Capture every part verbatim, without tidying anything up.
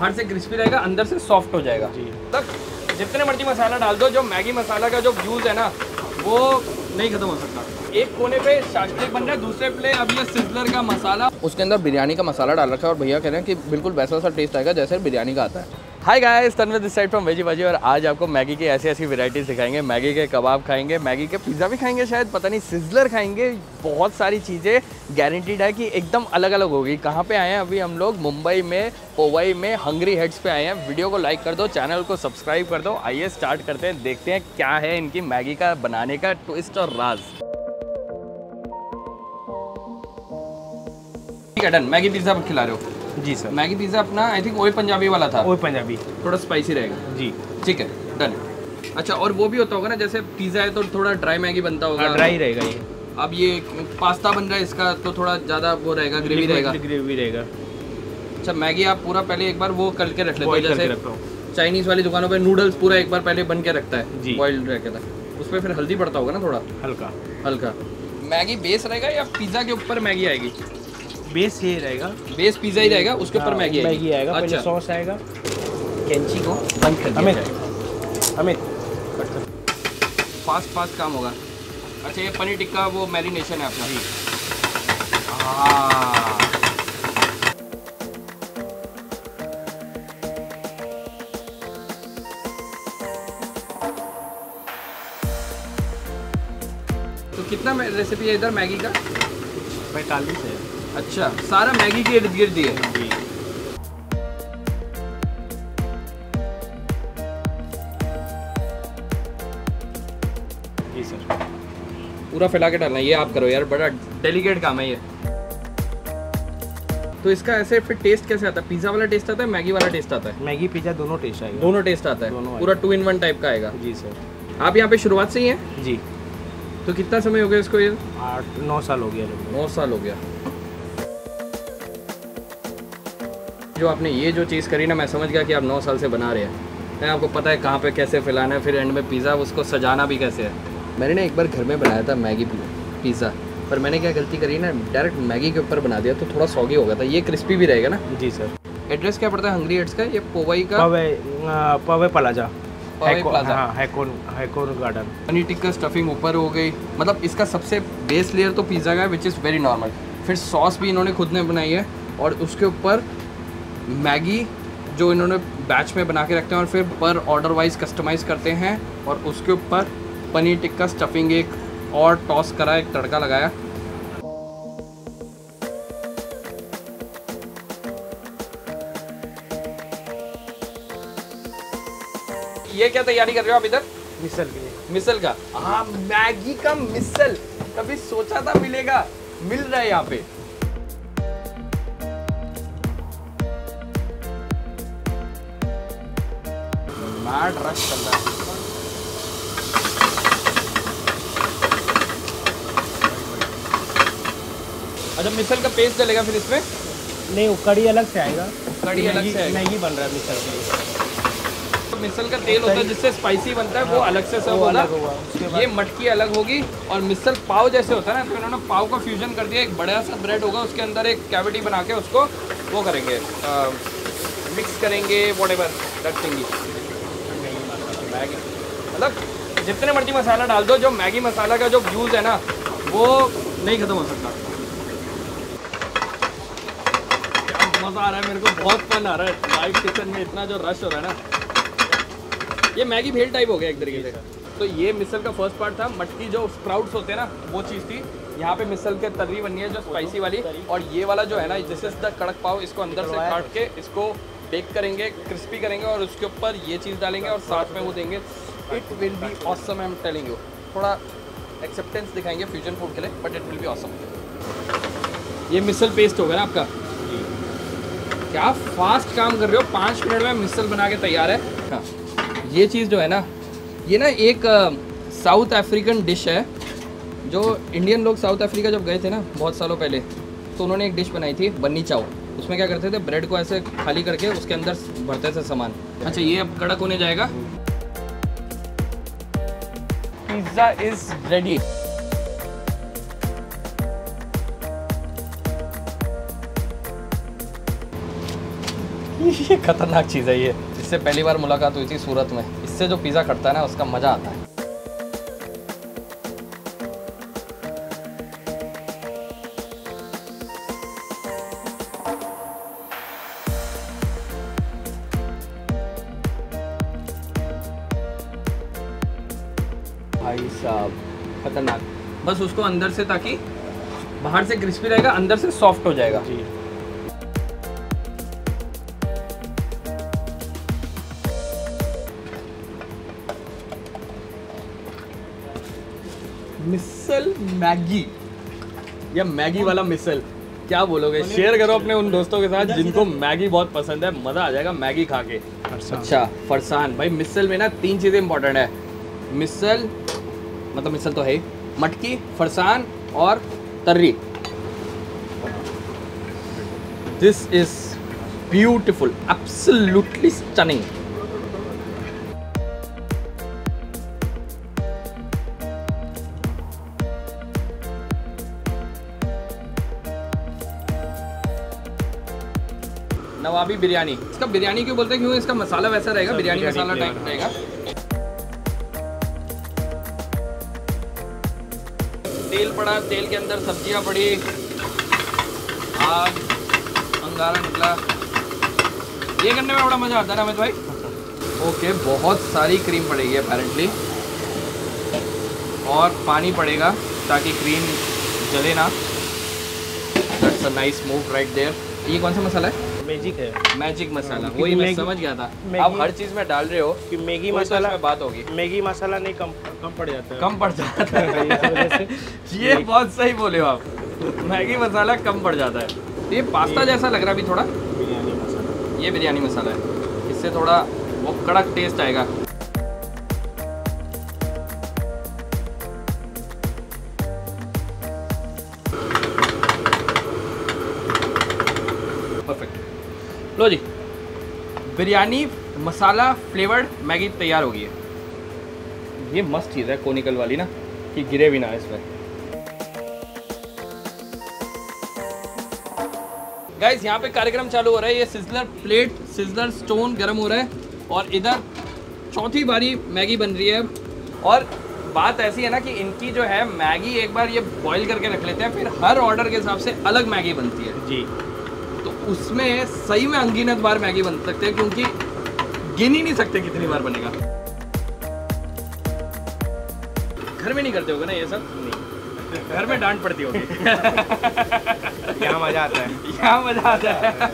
बाहर से क्रिस्पी रहेगा, अंदर से सॉफ्ट हो जाएगा। तक जितने मर्जी मसाला डाल दो, जो मैगी मसाला का जो यूज़ है ना वो नहीं खत्म हो सकता। एक कोने पे शाश्लिक बन रहा है, दूसरे पे अब ये सिजलर का मसाला, उसके अंदर बिरयानी का मसाला डाल रखा है। और भैया कह रहे हैं कि बिल्कुल वैसा सा टेस्ट आएगा जैसे बिरयानी का आता है। Hi guys, Tanveer this side from veg Paaji. और आज आपको मैगी की ऐसी ऐसी वैरायटीज दिखाएंगे। मैगी के कबाब खाएंगे, मैगी के पिज़्ज़ा भी खाएंगे, शायद पता नहीं, सिजलर खाएंगे। बहुत सारी चीज़ें गारंटीड है कि एकदम अलग अलग होगी। कहाँ पे आए हैं अभी हम लोग? मुंबई में, पोवाई में हंगरी हेड्स पे आए हैं। वीडियो को लाइक कर दो, चैनल को सब्सक्राइब कर दो। आइए स्टार्ट करते हैं, देखते हैं क्या है इनकी मैगी का बनाने का ट्विस्ट और राज। ठीक है, डन। मैगी पिज़्ज़ा खिला रहे हो? जी सर। मैगी पिज़्ज़ा अपना आई थिंक ओल्ड पंजाबी वाला था। ओल्ड पंजाबी थोड़ा स्पाइसी रहेगा। जी ठीक है, डन। अच्छा, और वो भी होता होगा ना, जैसे पिज़्ज़ा है तो थोड़ा ड्राई मैगी बनता होगा। हाँ, ड्राई रहेगा ये। अब ये पास्ता बन रहा है इसका, तो थोड़ा ज़्यादा वो रहेगा, ग्रेवी रहेगा। ग्रेवी रहेगा। अच्छा, मैगी आप पूरा पहले एक बार वो करके रख लेते हो, जैसे चाइनीज़ वाली दुकानों पर नूडल्स पूरा एक बार पहले बन के रखता है, बॉइल्ड रहता है। उस पर फिर हल्दी पड़ता होगा ना थोड़ा, हल्का हल्का। मैगी बेस रहेगा या पिज़्ज़ा के ऊपर मैगी आएगी? बेस ये रहेगा, बेस पिज़्ज़ा ही रहेगा, उसके ऊपर मैगी मैगी आएगा। अच्छा, सॉस आएगा। कैंची को बंद कर दिया। अमित अमित फास्ट फास्ट काम होगा। अच्छा, ये पनीर टिक्का वो मैरिनेशन है आपका? जी। तो कितना रेसिपी है इधर मैगी का? पैंतालीस है। अच्छा, सारा मैगी के इर्द गिर्द है। जी सर। पूरा फैला के डालना है, ये आप करो यार, बड़ा डेलिकेट काम है ये। तो इसका ऐसे फिर टेस्ट कैसे आता है? पिज्जा वाला टेस्ट आता है, मैगी वाला टेस्ट आता है? मैगी पिज्जा दोनों टेस्ट आएगा। दोनों टेस्ट आता है, पूरा टू इन वन टाइप का आएगा। जी सर। आप यहाँ पे शुरुआत से ही हैं? जी। तो कितना समय हो गया इसको? ये आठ नौ साल हो गया। नौ साल हो गया। जो आपने ये जो चीज़ करी ना, मैं समझ गया कि आप नौ साल से बना रहे हैं। आपको पता है कहाँ पे कैसे फैलाना है, फिर एंड में पिज़्ज़ा उसको सजाना भी कैसे है। मैंने ना एक बार घर में बनाया था मैगी पिज़्ज़ा, पर मैंने क्या गलती करी ना, डायरेक्ट मैगी के ऊपर बना दिया, तो थोड़ा सॉगी हो गया था। ये क्रिस्पी भी रहेगा ना? जी सर। एड्रेस क्या पड़ता है हंगरी हेड्स का? ये पोवाई का पवे plaza, Hakone garden. Paneer tikka stuffing ऊपर हो गई, मतलब इसका सबसे बेस लेयर तो पिज़्ज़ा का है, विच इज़ वेरी नॉर्मल। फिर सॉस भी इन्होंने खुद ने बनाई है, और उसके ऊपर मैगी जो इन्होंने बैच में बना के रखते हैं और फिर पर ऑर्डर वाइज कस्टमाइज़ करते हैं। और उसके ऊपर पनीर टिक्का स्टफिंग एक और टॉस करा, एक तड़का लगाया। ये क्या तैयारी कर रहे हो आप इधर? मिसल के लिए। मिसल का? हाँ, मैगी का मिसल। कभी सोचा था मिलेगा, मिल रहा है यहाँ पे। मैट रश चल रहा है। अच्छा, मिसल का पेस्ट डलेगा फिर इसमें? नहीं, वो कड़ी अलग से आएगा। कड़ी अलग से मैगी बन रहा है मिसल के लिए। मिसल का तेल होता है जिससे स्पाइसी बनता है। हाँ, वो अलग से सब अलग होगा, ये मटकी अलग होगी। और मिसल पाव जैसे होता है ना, तो इन्होंने पाव का फ्यूजन कर दिया। एक बड़ा सा ब्रेड होगा, उसके अंदर एक कैविटी बना के उसको वो करेंगे, आ, मिक्स करेंगे, वॉटेवर रख देंगे। मैगी मतलब जितने मर्जी मसाला डाल दो, जो मैगी मसाला का जो यूज़ है ना वो नहीं खत्म हो सकता। मज़ा आ रहा है मेरे को, बहुत फन आ रहा है लाइव किचन में। इतना जो रश हो रहा है ना, ये मैगी भेल टाइप हो गया एक तरीके से। तो ये मिसल का फर्स्ट पार्ट था। मटकी जो स्प्राउट्स होते हैं ना, वो चीज़ थी। यहाँ पे मिसल के तर्री बननी है जो स्पाइसी वाली, और ये वाला जो है ना, दिस इज द कड़क पाव। इसको अंदर से काट के इसको बेक करेंगे, क्रिस्पी करेंगे, और उसके ऊपर ये चीज़ डालेंगे और साथ में वो देंगे। It will be awesome, I am telling you. थोड़ा एक्सेप्टेंस दिखाएंगे फ्यूजन फूड के लिए, but it will be awesome. ये मिसल पेस्ट हो गया ना आपका? क्या फास्ट काम कर रहे हो, पाँच मिनट में मिसल बना के तैयार है। हाँ, ये चीज़ जो है ना, ये ना एक साउथ अफ्रीकन डिश है। जो इंडियन लोग साउथ अफ्रीका जब गए थे ना बहुत सालों पहले, तो उन्होंने एक डिश बनाई थी बन्नी चाव। उसमें क्या करते थे, ब्रेड को ऐसे खाली करके उसके अंदर भरते थे सामान। अच्छा, ये अब कड़क होने जाएगा। Pizza is ready. ये खतरनाक चीज़ है ये। इससे पहली बार मुलाकात हुई थी सूरत में। इससे जो पिज़्ज़ा कटता है ना उसका मज़ा आता है। भाई साहब खतरनाक। बस उसको अंदर से, ताकि बाहर से क्रिस्पी रहेगा अंदर से सॉफ्ट हो जाएगा। जी मिसल मैगी या मैगी वाला मिसल, क्या बोलोगे? शेयर करो अपने उन दोस्तों के साथ जिनको मैगी बहुत पसंद है, मज़ा आ जाएगा मैगी खा के। अच्छा फरसान भाई, मिसल में ना तीन चीज़ें इंपॉर्टेंट है। मिसल मतलब मिसल तो है, मटकी, फरसान और तर्री। This is beautiful, absolutely stunning. नवाबी बिरयानी, इसका बिरयानी क्यों बोलते हैं? क्योंकि इसका मसाला वैसा रहेगा, बिरयानी मसाला टाइप रहेगा। तेल पड़ा, तेल के अंदर सब्जियां पड़ी, आग अंगारा निकला। ये करने में बड़ा मज़ा आता है ना अमित भाई। ओके, बहुत सारी क्रीम पड़ेगी अपेरेंटली और पानी पड़ेगा ताकि क्रीम जले ना। That's a nice move right there. ये कौन सा मसाला है? मैजिक है, मैजिक मसाला। वही मैं समझ गया था, आप हर चीज़ में डाल रहे हो कि मैगी मसाला में बात होगी। मैगी मसाला नहीं, कम कम पड़ जाता है, कम पड़ जाता है ये बहुत सही बोले हो आप, मैगी मसाला कम पड़ जाता है। ये पास्ता जैसा लग रहा है अभी थोड़ा, बिरयानी मसाला। ये बिरयानी मसाला है, इससे थोड़ा वो कड़क टेस्ट आएगा। लो जी, बिरयानी मसाला फ्लेवर्ड मैगी तैयार हो गई है। ये मस्त चीज़ है कोनिकल वाली ना, कि गिरे भी ना इसमें। गाइस यहाँ पे कार्यक्रम चालू हो रहा है। ये सिजलर प्लेट, सिजलर स्टोन गर्म हो रहा है और इधर चौथी बारी मैगी बन रही है। और बात ऐसी है ना कि इनकी जो है मैगी एक बार ये बॉईल करके रख लेते हैं, फिर हर ऑर्डर के हिसाब से अलग मैगी बनती है। जी, तो उसमें सही में अंगिनत बार मैगी बन सकते हैं क्योंकि गिन ही नहीं सकते कितनी बार बनेगा। घर में नहीं करते होगे ना ये सब? नहीं, घर में डांट पड़ती होगी यहाँ मजा आता है, यहाँ मजा आता है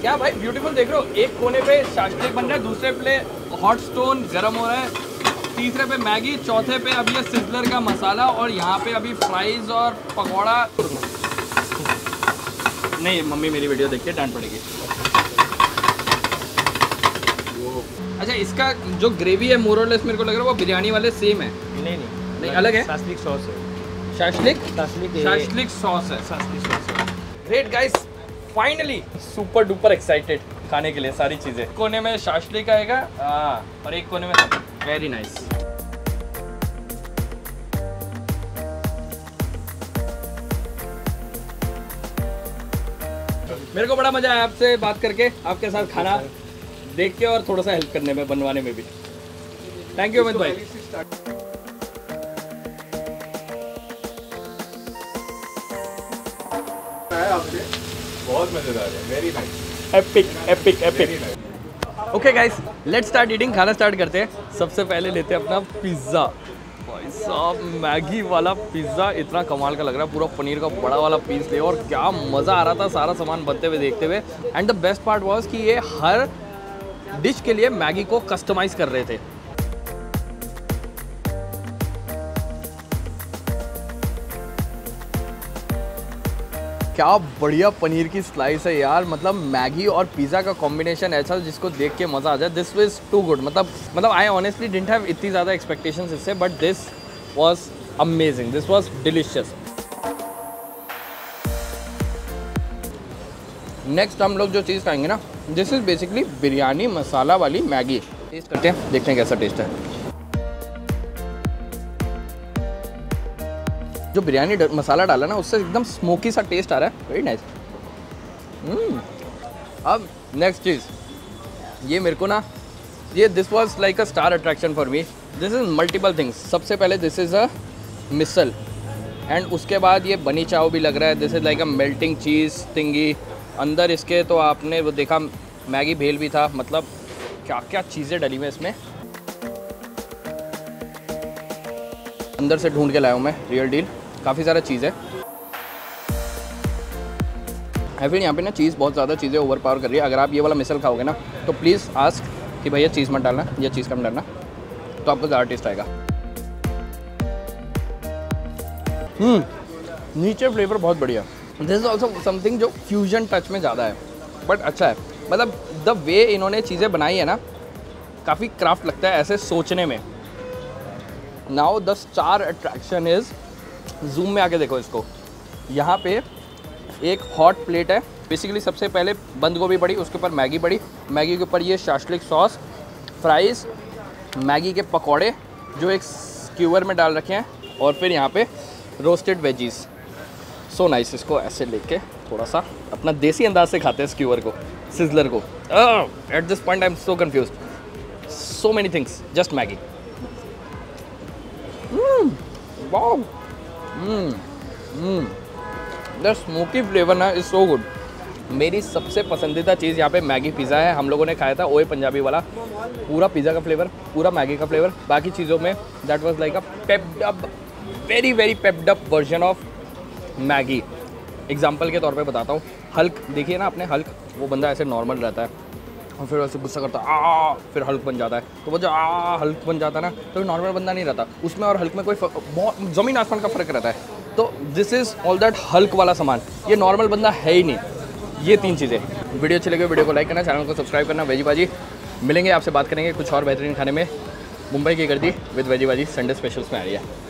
क्या भाई, ब्यूटीफुल। देख रहे हो, एक कोने पे शास्त्रीय बन रहा है, दूसरे पे हॉट स्टोन गर्म हो रहा है, तीसरे पे मैगी, चौथे पे अभी ये सिजलर का मसाला, और यहाँ पे अभी फ्राइज और पकौड़ा। नहीं, मम्मी मेरी वीडियो देख के डांट पड़ेगी। अच्छा, इसका जो ग्रेवी है मोर और लेस मेरे को लग रहा है वो बिरयानी वाले सेम है। नहीं नहीं नहीं, अलग है, शाश्लिक सॉस है। शाश्लिक शाश्लिक शाश्लिक सॉस है, शाश्लिक सॉस है। Great guys, finally super duper excited खाने के लिए सारी चीज़ें। कोने में शाश्लिक आएगा और एक कोने में, वेरी नाइस। मेरे को बड़ा मजा आया आपसे बात करके, आपके साथ खाना देख के और थोड़ा सा हेल्प करने में, बनवाने में भी। थैंक यू अमित भाई। आपसे बहुत मजेदार है, very nice, epic epic epic. Okay guys, let's start eating, खाना स्टार्ट करते हैं। सबसे पहले लेते हैं अपना पिज्जा। भाई साहब, मैगी वाला पिज़्ज़ा इतना कमाल का लग रहा है, पूरा पनीर का बड़ा वाला पीस ले, और क्या मज़ा आ रहा था सारा सामान बनते हुए, देखते हुए। And the best part was कि ये हर डिश के लिए मैगी को कस्टमाइज कर रहे थे। क्या बढ़िया पनीर की स्लाइस है यार, मतलब मैगी और पिज़्ज़ा का कॉम्बिनेशन ऐसा जिसको देख के मज़ा आ जाए। This was too good. मतलब मतलब आई ऑनेस्टली डिडंट हैव इतनी ज़्यादा एक्सपेक्टेशंस इससे, but this was amazing, this was delicious. Next हम लोग जो चीज़ खाएंगे ना, this is basically biryani masala वाली मैगी। टेस्ट करते हैं, देखते हैं कैसा टेस्ट है। जो बिरयानी मसाला डाला ना उससे एकदम स्मोकी सा टेस्ट आ रहा है, वेरी नाइस। अब नेक्स्ट चीज़, ये मेरे को ना ये this was like a star attraction for me. This is multiple things. सबसे पहले this is a misal and उसके बाद ये बनी चाव भी लग रहा है. This is like a melting cheese thingy. अंदर इसके तो आपने वो देखा मैगी भेल भी था. मतलब क्या क्या चीज़ें डली हुई इसमें. अंदर से ढूंढ के लाया हूँ मैं, रियल डील. काफ़ी सारा चीज़ है. आई फील यहाँ पे ना चीज़ बहुत ज़्यादा चीज़ें ओवर पावर कर रही है. अगर आप ये वाला मिसल खाओगे ना तो प्लीज़ आस्क कि भैया चीज़ मत डालना, यह चीज़ कम डालना, तो आपको ज़्यादा टेस्ट आएगा. हम्म नीचे फ्लेवर बहुत बढ़िया. दिस इज़ ऑल्सो समथिंग जो फ्यूजन टच में ज़्यादा है बट अच्छा है. मतलब द वे इन्होंने चीज़ें बनाई है ना, काफ़ी क्राफ्ट लगता है ऐसे सोचने में. Now the star attraction is, zoom में आके देखो इसको. यहाँ पे एक हॉट प्लेट है. बेसिकली सबसे पहले बंद गोभी पड़ी, उसके ऊपर मैगी पड़ी, मैगी के ऊपर ये शाशलिक सॉस, फ्राइज़, मैगी के पकौड़े जो एक स्क्यूअर में डाल रखे हैं, और फिर यहाँ पे रोस्टेड वेजीज. So nice. इसको ऐसे लेके थोड़ा सा अपना देसी अंदाज से खाते हैं स्क्यूअर को, सिजलर को. At this point I am so confused. So many things. Just Maggi. The smoky flavour ना इज़ सो गुड. मेरी सबसे पसंदीदा चीज़ यहाँ पे मैगी पिज़्ज़ा है. हम लोगों ने खाया था ओए पंजाबी वाला. पूरा पिज़्ज़ा का फ्लेवर, पूरा मैगी का फ्लेवर. बाकी चीज़ों में that was like a pepped up, very very pepped up version of Maggi. Example के तौर पे बताता हूँ, हल्क देखिए ना आपने, हल्क वो बंदा ऐसे नॉर्मल रहता है और फिर वैसे गुस्सा करता है, आ फिर हल्क बन जाता है. तो वो जो आ हल्क बन जाता है ना, तो नॉर्मल बंदा नहीं रहता. उसमें और हल्क में कोई बहुत ज़मीन आसमान का फ़र्क रहता है. तो this is all that Hulk वाला सामान. ये नॉर्मल बंदा है ही नहीं. ये तीन चीज़ें. वीडियो अच्छी लगी हो वीडियो को लाइक करना, चैनल को सब्सक्राइब करना. वेजी भाजी मिलेंगे, आपसे बात करेंगे कुछ और बेहतरीन खाने में. मुंबई की गर्दी विद वेजी भाजी संडे स्पेशल्स में आ रही है.